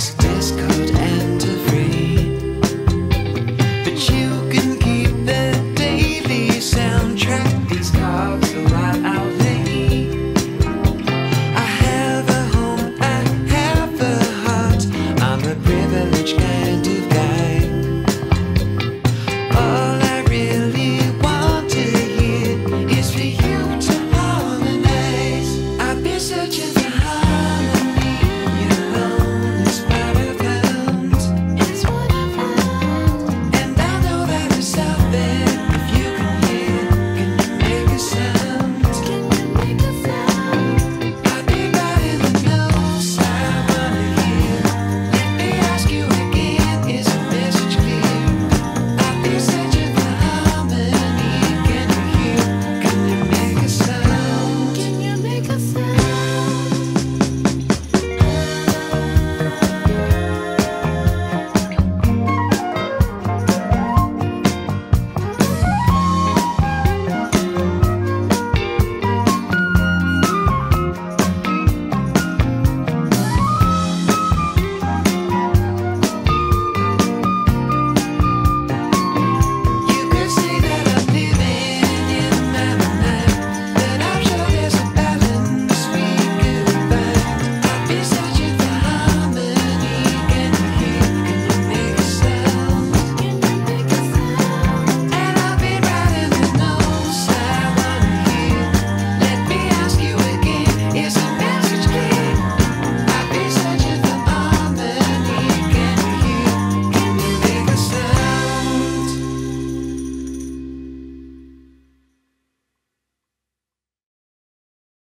It's Discord and